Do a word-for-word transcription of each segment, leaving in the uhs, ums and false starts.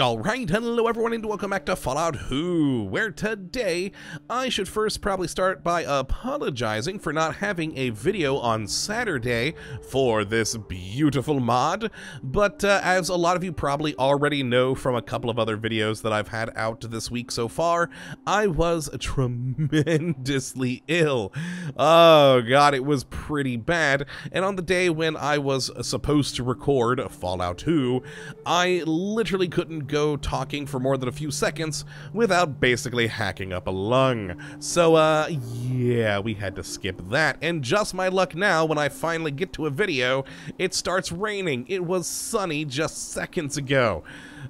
Alright, hello everyone and welcome back to Fallout Who, where today I should first probably start by apologizing for not having a video on Saturday for this beautiful mod, but uh, as a lot of you probably already know from a couple of other videos that I've had out this week so far, I was tremendously ill. Oh god, it was pretty bad, and on the day when I was supposed to record Fallout Who, I literally couldn't go talking for more than a few seconds without basically hacking up a lung. So, uh, yeah, we had to skip that. And just my luck now, when I finally get to a video, it starts raining. It was sunny just seconds ago.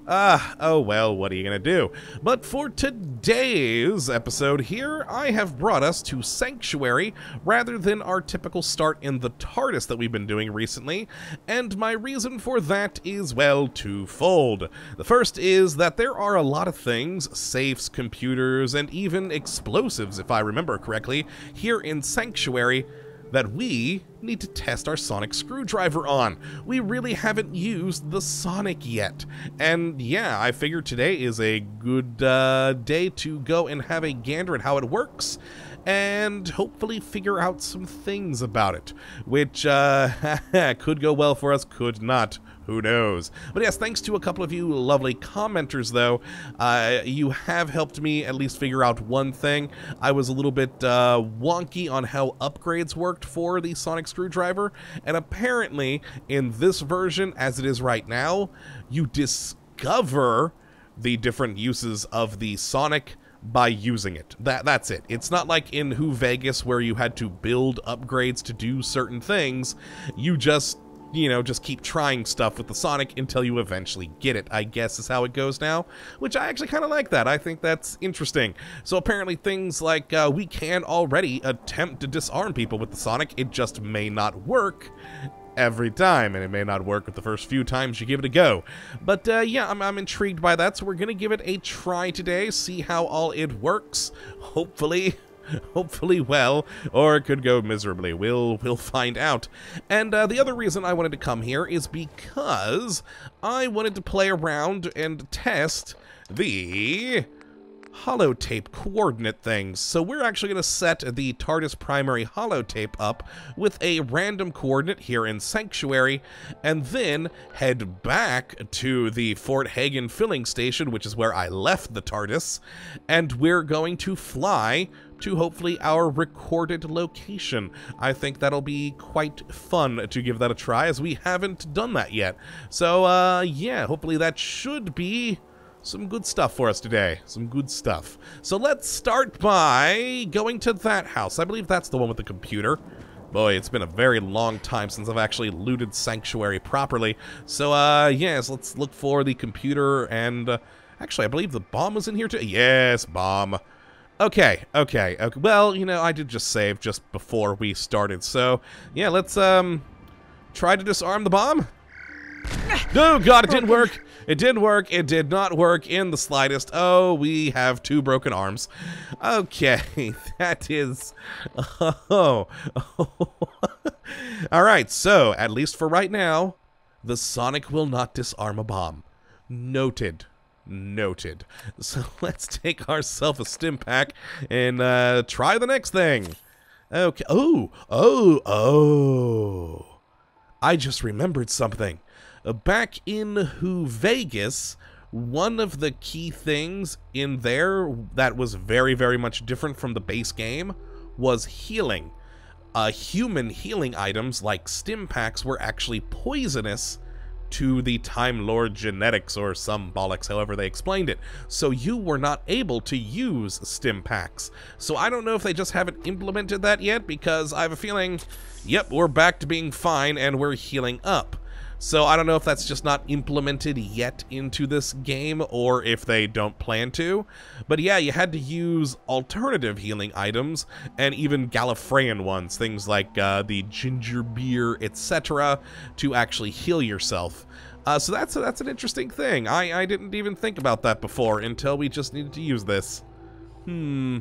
Ah, uh, oh well, what are you gonna do? But for today's episode here, I have brought us to Sanctuary rather than our typical start in the TARDIS that we've been doing recently, and my reason for that is, well, twofold. The first is that there are a lot of things, safes, computers, and even explosives, if I remember correctly, here in Sanctuary that we need to test our sonic screwdriver on. We really haven't used the sonic yet. And yeah, I figure today is a good uh, day to go and have a gander at how it works and hopefully figure out some things about it, which uh, could go well for us, could not. Who knows? But yes, thanks to a couple of you lovely commenters, though, uh, you have helped me at least figure out one thing. I was a little bit uh, wonky on how upgrades worked for the sonic screwdriver, and apparently, in this version, as it is right now, you discover the different uses of the sonic by using it. That that's it. It's not like in Who Vegas where you had to build upgrades to do certain things. You just you know, just keep trying stuff with the sonic until you eventually get it, I guess is how it goes now, which I actually kind of like that. I think that's interesting. So apparently things like uh, we can already attempt to disarm people with the sonic, it just may not work every time, and it may not work with the first few times you give it a go. But uh, yeah, I'm, I'm intrigued by that, so we're going to give it a try today, see how all it works, hopefully. Hopefully well, or it could go miserably. We'll we'll find out. And uh, the other reason I wanted to come here is because I wanted to play around and test the holotape coordinate things. So we're actually going to set the TARDIS primary holotape up with a random coordinate here in Sanctuary, and then head back to the Fort Hagen filling station, which is where I left the TARDIS, and we're going to fly to hopefully our recorded location. I think that'll be quite fun to give that a try, as we haven't done that yet. So, uh, yeah, hopefully that should be some good stuff for us today. Some good stuff. So let's start by going to that house. I believe that's the one with the computer. Boy, it's been a very long time since I've actually looted Sanctuary properly. So, uh, yes, let's look for the computer and... Uh, actually, I believe the bomb was in here too. Yes, bomb. Okay, okay, okay. Well, you know, I did just save just before we started, so yeah, let's um try to disarm the bomb. Oh god, it didn't work. It didn't work. It did not work in the slightest. Oh, we have two broken arms. Okay, that is oh. All right, so at least for right now, the sonic will not disarm a bomb. Noted. Noted. So let's take ourselves a stim pack and uh, try the next thing. Okay. Oh, oh, oh. I just remembered something. Back in Who Vegas, one of the key things in there that was very, very much different from the base game was healing. Uh, human healing items like stim packs were actually poisonous to the Time Lord genetics or some bollocks, however they explained it. So you were not able to use stim packs. So I don't know if they just haven't implemented that yet, because I have a feeling, yep, we're back to being fine and we're healing up. So I don't know if that's just not implemented yet into this game or if they don't plan to. But yeah, you had to use alternative healing items and even Gallifreyan ones, things like uh, the ginger beer, et cetera, to actually heal yourself. Uh, so that's, a, that's an interesting thing. I, I didn't even think about that before until we just needed to use this. Hmm.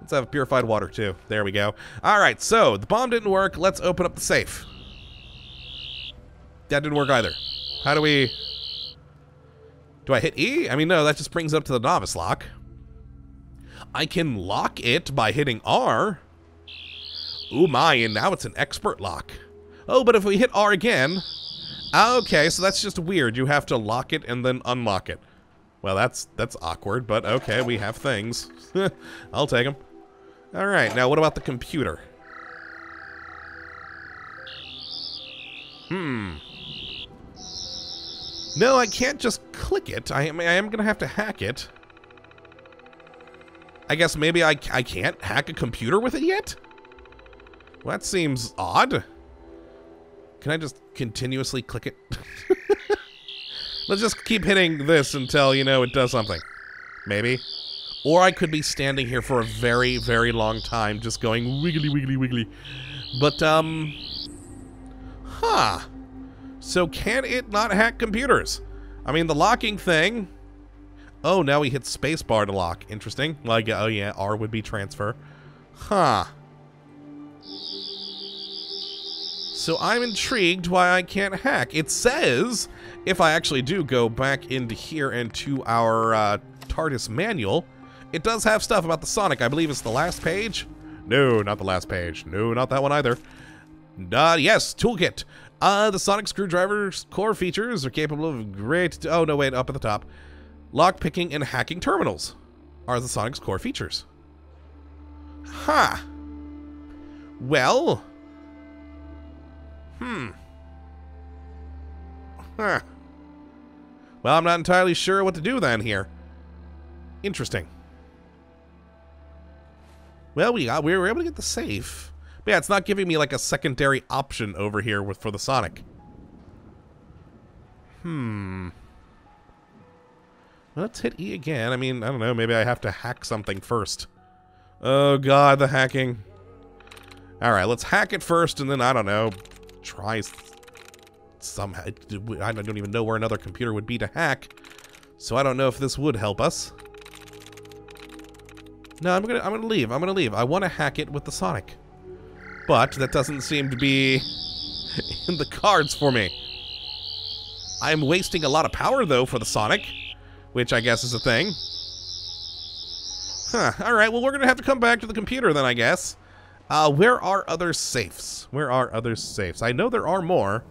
Let's have purified water too. There we go. All right, so the bomb didn't work. Let's open up the safe. That didn't work either. How do we... Do I hit E? I mean, no, that just brings it up to the novice lock. I can lock it by hitting R. Ooh my, and now it's an expert lock. Oh, but if we hit R again... Okay, so that's just weird. You have to lock it and then unlock it. Well, that's that's awkward, but okay, we have things. I'll take them. Alright, now what about the computer? Hmm. No, I can't just click it. I am, I am going to have to hack it. I guess maybe I, I can't hack a computer with it yet? Well, that seems odd. Can I just continuously click it? Let's just keep hitting this until, you know, it does something. Maybe. Or I could be standing here for a very, very long time just going wiggly, wiggly, wiggly. But, um... huh. So can it not hack computers? I mean, the locking thing... Oh, now we hit spacebar to lock. Interesting. Like, oh yeah, R would be transfer. Huh. So I'm intrigued why I can't hack. It says, if I actually do go back into here and to our uh, TARDIS manual, it does have stuff about the Sonic. I believe it's the last page. No, not the last page. No, not that one either. Uh, yes, toolkit. Uh, the Sonic Screwdriver's core features are capable of great... Oh, no, wait, up at the top. Lock picking and hacking terminals are the Sonic's core features. Ha! Huh. Well... Hmm. Huh. Well, I'm not entirely sure what to do then here. Interesting. Well, we got, we were able to get the safe. But yeah, it's not giving me like a secondary option over here with for the Sonic. Hmm. Let's hit E again. I mean, I don't know. Maybe I have to hack something first. Oh God, the hacking. All right, let's hack it first, and then I don't know. Try somehow. I don't even know where another computer would be to hack, so I don't know if this would help us. No, I'm gonna I'm gonna leave. I'm gonna leave. I want to hack it with the Sonic, but that doesn't seem to be in the cards for me. I'm wasting a lot of power though for the Sonic, which I guess is a thing. Huh. All right. Well, we're gonna have to come back to the computer then, I guess. Uh, where are other safes? Where are other safes? I know there are more,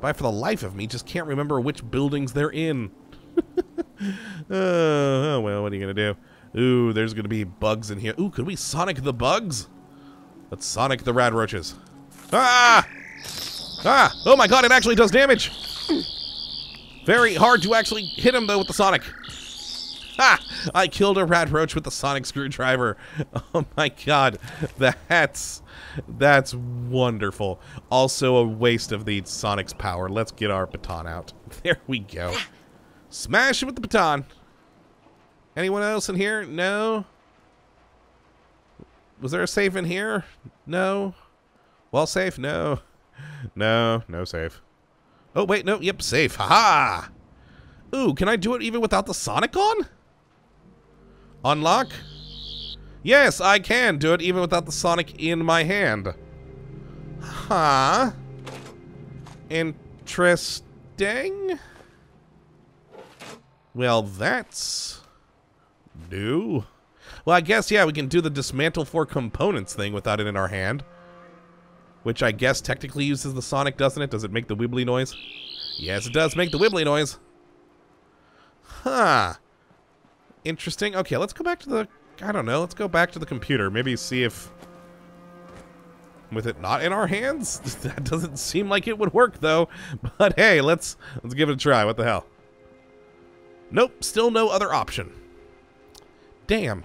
but I, for the life of me, just can't remember which buildings they're in. uh, oh, well, what are you going to do? Ooh, there's going to be bugs in here. Ooh, could we Sonic the bugs? Let's Sonic the rad roaches. Ah! Ah! Oh my God, it actually does damage! Very hard to actually hit him, though, with the Sonic. Ha! I killed a rat roach with the Sonic Screwdriver. Oh my God, that's that's wonderful. Also a waste of the Sonic's power. Let's get our baton out. There we go. Smash it with the baton. Anyone else in here? No. Was there a safe in here? No. Well, safe? No. No, no safe. Oh wait, no. Yep, safe. Ha ha. Ooh, can I do it even without the Sonic on? Unlock? Yes, I can do it even without the Sonic in my hand. Huh. Interesting. Well, that's new. Well, I guess, yeah, we can do the dismantle four components thing without it in our hand. Which I guess technically uses the Sonic, doesn't it? Does it make the wibbly noise? Yes, it does make the wibbly noise. Huh. Interesting. Okay, let's go back to the... I don't know. Let's go back to the computer. Maybe see if... With it not in our hands? That doesn't seem like it would work, though. But hey, let's let's give it a try. What the hell? Nope. Still no other option. Damn.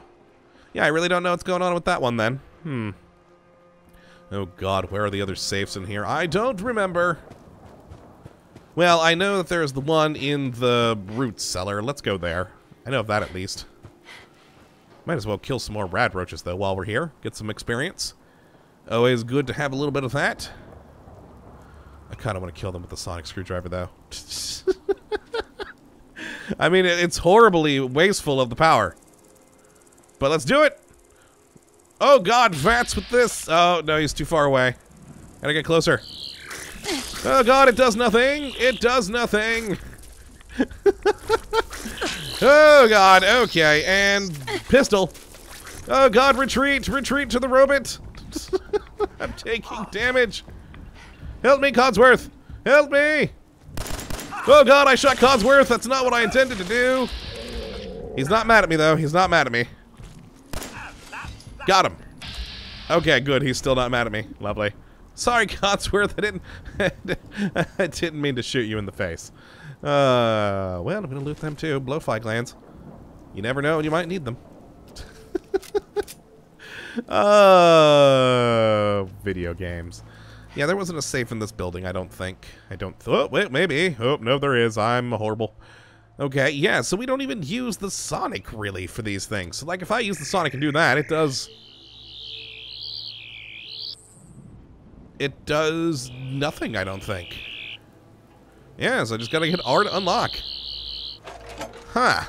Yeah, I really don't know what's going on with that one, then. Hmm. Oh, God. Where are the other safes in here? I don't remember. Well, I know that there's the one in the root cellar. Let's go there. I know of that, at least. Might as well kill some more rad roaches, though, while we're here. Get some experience. Always good to have a little bit of that. I kind of want to kill them with the Sonic Screwdriver, though. I mean, it's horribly wasteful of the power. But let's do it! Oh, God, Vats with this! Oh, no, he's too far away. Gotta get closer. Oh, God, it does nothing! It does nothing! Oh, God. Okay. And pistol. Oh, God. Retreat. Retreat to the robot. I'm taking damage. Help me, Codsworth. Help me. Oh, God. I shot Codsworth. That's not what I intended to do. He's not mad at me, though. He's not mad at me. Got him. Okay, good. He's still not mad at me. Lovely. Sorry, Codsworth. I didn't I didn't mean to shoot you in the face. Uh, well, I'm gonna loot them too. Blowfly glands. You never know, you might need them. uh, video games. Yeah, there wasn't a safe in this building, I don't think. I don't th oh, wait, maybe. Oh, no, there is. I'm horrible. Okay, yeah, so we don't even use the Sonic, really, for these things. So, like, if I use the Sonic and do that, it does... It does nothing, I don't think. Yeah, so I just gotta hit R to unlock. Huh.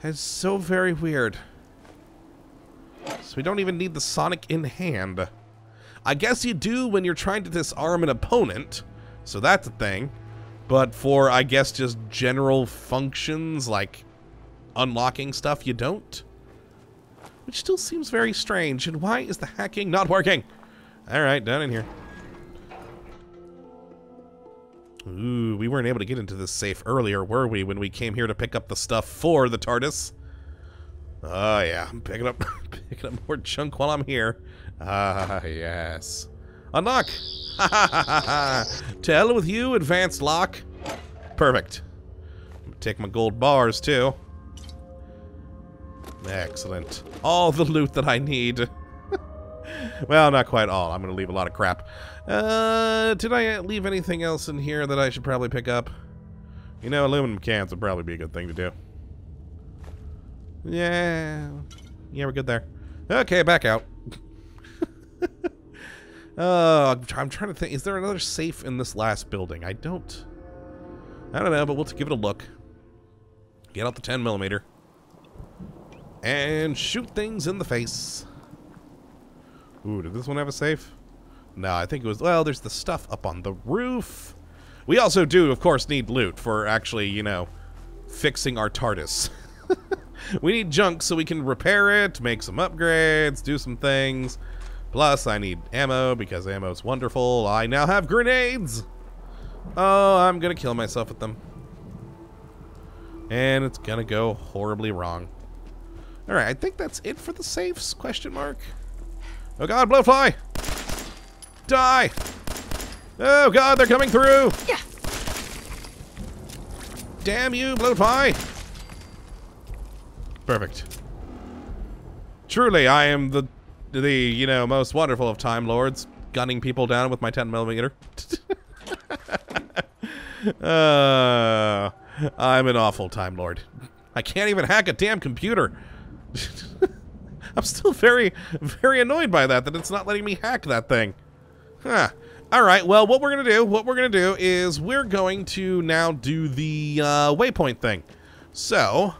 That's so very weird. So we don't even need the Sonic in hand. I guess you do when you're trying to disarm an opponent. So that's a thing. But for, I guess, just general functions, like unlocking stuff, you don't. Which still seems very strange. And why is the hacking not working? Alright, down in here. Ooh, we weren't able to get into this safe earlier, were we, when we came here to pick up the stuff for the TARDIS? Oh, yeah. I'm picking up, picking up more junk while I'm here. Ah, yes. Unlock! Ha ha ha ha! To hell with you, advanced lock. Perfect. I'm gonna take my gold bars, too. Excellent. All the loot that I need. Well, not quite all. I'm gonna leave a lot of crap. Uh, did I leave anything else in here that I should probably pick up? You know, aluminum cans would probably be a good thing to do. Yeah. Yeah, we're good there. Okay, back out. uh, I'm trying to think. Is there another safe in this last building? I don't... I don't know, but we'll give it a look. Get out the ten millimeter. And shoot things in the face. Ooh, did this one have a safe? No, I think it was... Well, there's the stuff up on the roof. We also do, of course, need loot for actually, you know, fixing our TARDIS. We need junk so we can repair it, make some upgrades, do some things. Plus, I need ammo because ammo's wonderful. I now have grenades! Oh, I'm gonna kill myself with them. And it's gonna go horribly wrong. Alright, I think that's it for the safes, question mark. Oh God, blowfly! Die! Oh God, they're coming through! Yeah. Damn you, blowfly! Perfect. Truly, I am the, the you know, most wonderful of Time Lords, gunning people down with my ten millimeter. uh, I'm an awful Time Lord. I can't even hack a damn computer. I'm still very, very annoyed by that, that it's not letting me hack that thing. Huh. Alright, well, what we're going to do, what we're going to do is we're going to now do the uh, waypoint thing. So,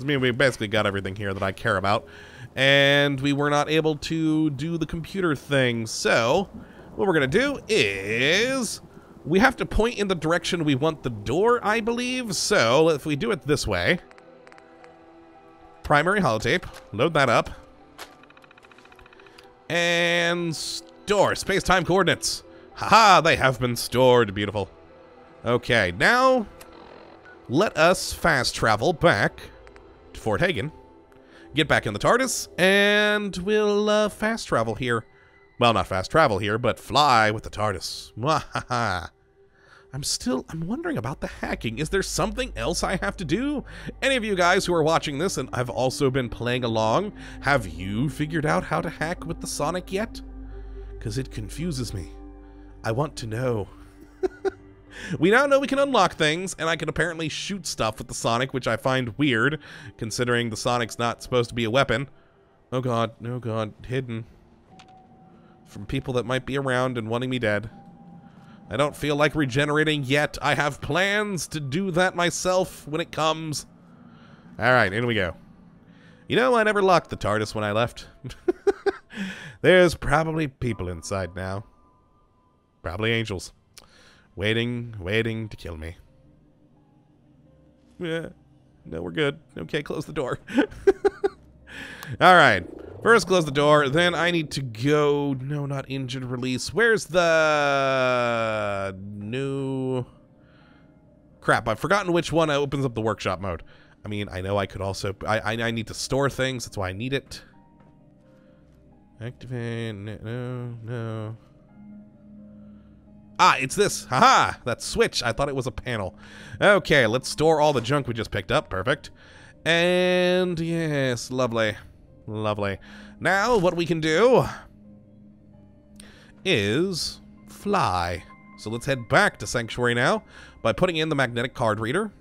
I mean, we basically got everything here that I care about. And we were not able to do the computer thing. So, what we're going to do is we have to point in the direction we want the door, I believe. So, if we do it this way, primary holotape, load that up. And store space-time coordinates. Haha, they have been stored. Beautiful. Okay, now let us fast travel back to Fort Hagen. Get back in the TARDIS, and we'll uh, fast travel here. Well, not fast travel here, but fly with the TARDIS. Mwahaha. I'm still, I'm wondering about the hacking. Is there something else I have to do? Any of you guys who are watching this and I've also been playing along, have you figured out how to hack with the Sonic yet? Because it confuses me. I want to know. We now know we can unlock things, and I can apparently shoot stuff with the Sonic, which I find weird, considering the Sonic's not supposed to be a weapon. Oh God, oh God, hidden. From people that might be around and wanting me dead. I don't feel like regenerating yet. I have plans to do that myself when it comes. Alright, in we go. You know, I never locked the TARDIS when I left. There's probably people inside now. Probably angels. Waiting, waiting to kill me. Yeah. No, we're good. Okay, close the door. All right. First, close the door. Then I need to go... No, not engine release. Where's the... new... Crap, I've forgotten which one opens up the workshop mode. I mean, I know I could also... I, I, I need to store things. That's why I need it. Activate... No, no... Ah, it's this. Haha, that switch. I thought it was a panel. Okay, let's store all the junk we just picked up. Perfect. And yes, lovely. Lovely. Now, what we can do is fly. So let's head back to Sanctuary now by putting in the magnetic card reader,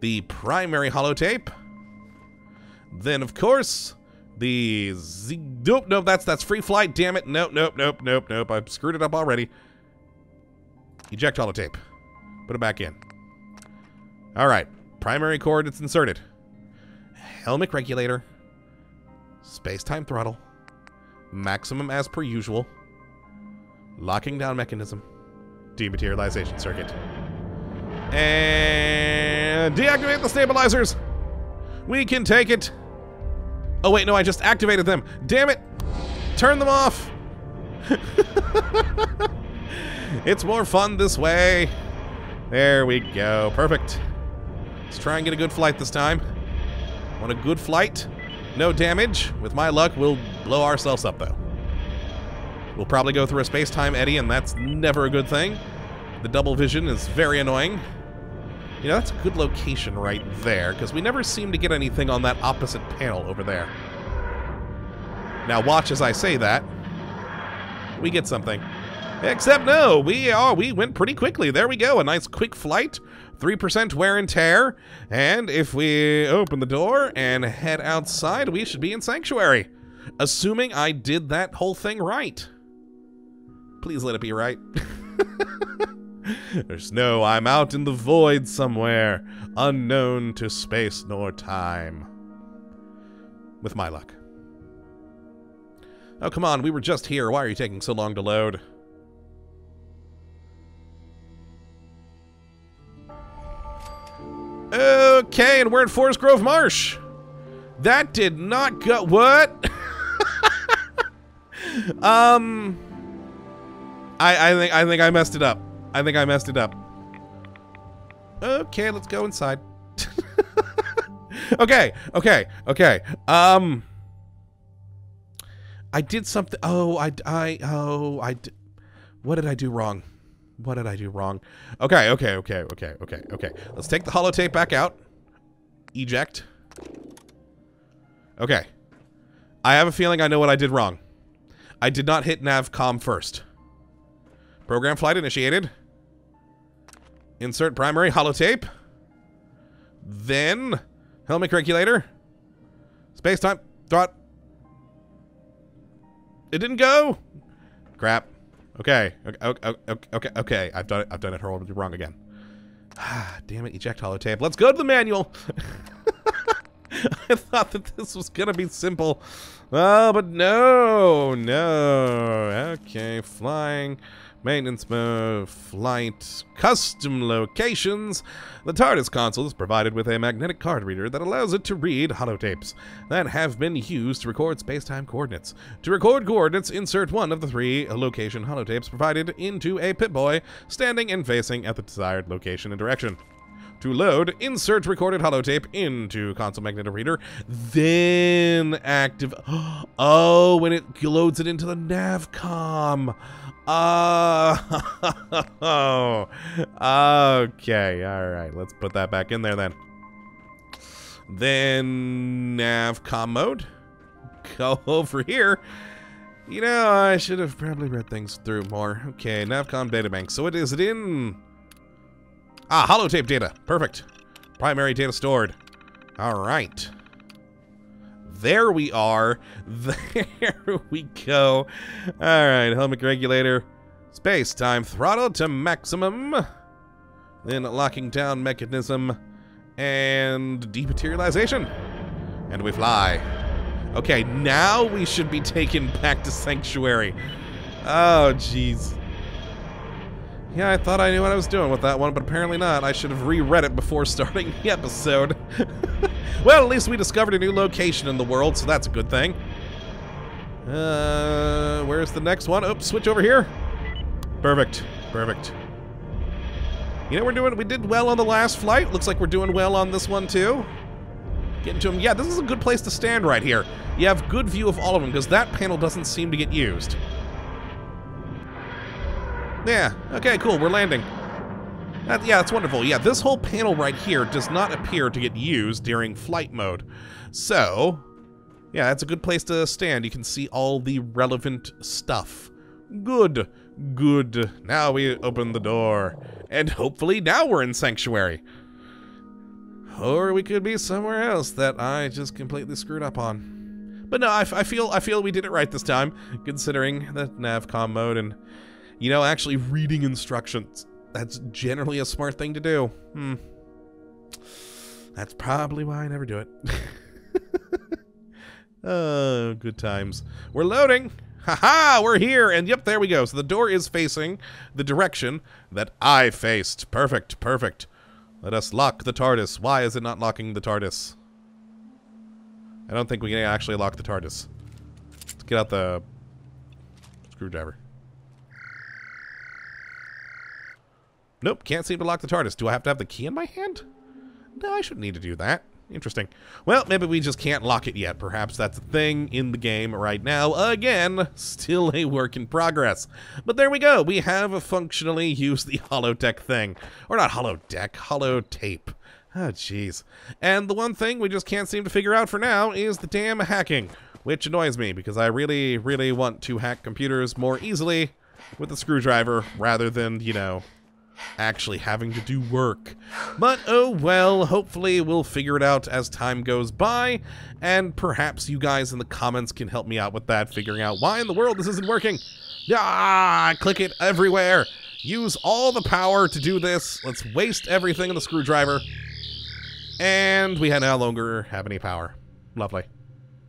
the primary holotape, then, of course, the Z... Nope, nope, that's, that's free flight, damn it. Nope, nope, nope, nope, nope. I've screwed it up already. Eject holotape. Put it back in. Alright. Primary cord, it's inserted. Helmic regulator. Space-time throttle. Maximum as per usual. Locking down mechanism. Dematerialization circuit. And deactivate the stabilizers! We can take it! Oh wait, no, I just activated them. Damn it! Turn them off! It's more fun this way. There we go. Perfect. Let's try and get a good flight this time. Want a good flight? No damage. With my luck, we'll blow ourselves up, though. We'll probably go through a space-time eddy, and that's never a good thing. The double vision is very annoying. You know, that's a good location right there, because we never seem to get anything on that opposite panel over there. Now, watch as I say that. We get something. Except no, we are, we went pretty quickly. There we go, a nice quick flight. three percent wear and tear. And if we open the door and head outside, we should be in Sanctuary. Assuming I did that whole thing right. Please let it be right. There's no, I'm out in the void somewhere, unknown to space nor time. With my luck. Oh, come on, we were just here. Why are you taking so long to load? Okay, and we're at Forest Grove Marsh. That did not go... What? um... I, I, think, I think I messed it up. I think I messed it up. Okay, let's go inside. okay, okay, okay. Um... I did something... Oh, I... I oh, I... Did, what did I do wrong? What did I do wrong? Okay, okay, okay, okay, okay, okay. Let's take the holotape back out. Eject. Okay. I have a feeling I know what I did wrong. I did not hit NAVCOM first. Program flight initiated. Insert primary holotape. Then, helmic regulator. Space-time throttle. It didn't go. Crap. Okay. Okay. Okay. Okay. Okay. I've done it. I've done it wrong again. Ah, damn it! Eject holotape. Let's go to the manual. I thought that this was gonna be simple. Oh, but no, no. Okay, flying, maintenance mode, flight, custom locations. The TARDIS console is provided with a magnetic card reader that allows it to read holotapes that have been used to record space-time coordinates. To record coordinates, insert one of the three location holotapes provided into a Pip-Boy standing and facing at the desired location and direction. To load, insert recorded holotape into console magnetic reader, then active... Oh, when it loads it into the NAVCOM. Oh. Okay, all right. Let's put that back in there then. Then NAVCOM mode. Go over here. You know, I should have probably read things through more. Okay, NAVCOM databank. So it is it in... Ah, holotape data. Perfect. Primary data stored. All right. There we are. There we go. All right. Helmic regulator. Space time throttle to maximum. Then locking down mechanism. And dematerialization. And we fly. Okay, now we should be taken back to Sanctuary. Oh, jeez. Yeah, I thought I knew what I was doing with that one, but apparently not. I should have reread it before starting the episode. Well, at least we discovered a new location in the world, so that's a good thing. Uh, where's the next one? Oops, switch over here. Perfect, perfect. You know, we're doing, we did well on the last flight. Looks like we're doing well on this one too. Getting to them. Yeah, this is a good place to stand right here. You have good view of all of them because that panel doesn't seem to get used. Yeah, okay, cool, we're landing. That, yeah, that's wonderful. Yeah, this whole panel right here does not appear to get used during flight mode. So, yeah, that's a good place to stand. You can see all the relevant stuff. Good, good. Now we open the door. And hopefully now we're in Sanctuary. Or we could be somewhere else that I just completely screwed up on. But no, I, I feel I feel we did it right this time, considering the NAVCOM mode and... You know, actually reading instructions. That's generally a smart thing to do. Hmm. That's probably why I never do it. Oh, good times. We're loading. Haha, we're here. And yep, there we go. So the door is facing the direction that I faced. Perfect, perfect. Let us lock the TARDIS. Why is it not locking the TARDIS? I don't think we can actually lock the TARDIS. Let's get out the screwdriver. Nope, can't seem to lock the TARDIS. Do I have to have the key in my hand? No, I shouldn't need to do that. Interesting. Well, maybe we just can't lock it yet. Perhaps that's a thing in the game right now. Again, still a work in progress. But there we go. We have functionally used the holodeck thing. Or not holodeck, holotape. Oh, jeez. And the one thing we just can't seem to figure out for now is the damn hacking, which annoys me because I really, really want to hack computers more easily with a screwdriver rather than, you know... actually having to do work. But oh well, hopefully we'll figure it out as time goes by, and perhaps you guys in the comments can help me out with that, figuring out why in the world this isn't working. Ah, click it everywhere. Use all the power to do this. Let's waste everything in the screwdriver. And we no longer have any power. Lovely.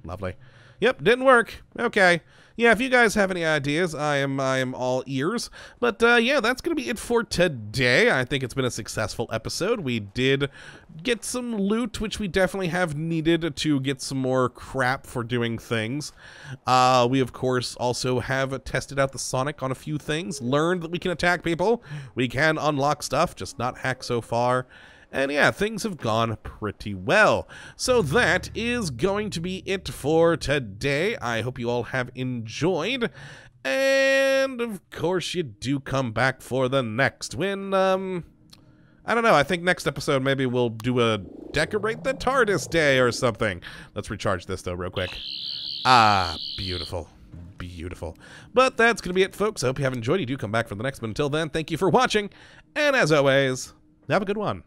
Lovely. Yep, didn't work. Okay. Yeah, if you guys have any ideas, I am I am all ears. But uh, yeah, that's going to be it for today. I think it's been a successful episode. We did get some loot, which we definitely have needed to get some more crap for doing things. Uh, we, of course, also have tested out the Sonic on a few things, learned that we can attack people. We can unlock stuff, just not hack so far. And yeah, things have gone pretty well. So that is going to be it for today. I hope you all have enjoyed. And of course you do come back for the next when, um, I don't know. I think next episode maybe we'll do a decorate the TARDIS day or something. Let's recharge this though real quick. Ah, beautiful. Beautiful. But that's going to be it, folks. I hope you have enjoyed. You do come back for the next one. Until then, thank you for watching. And as always, have a good one.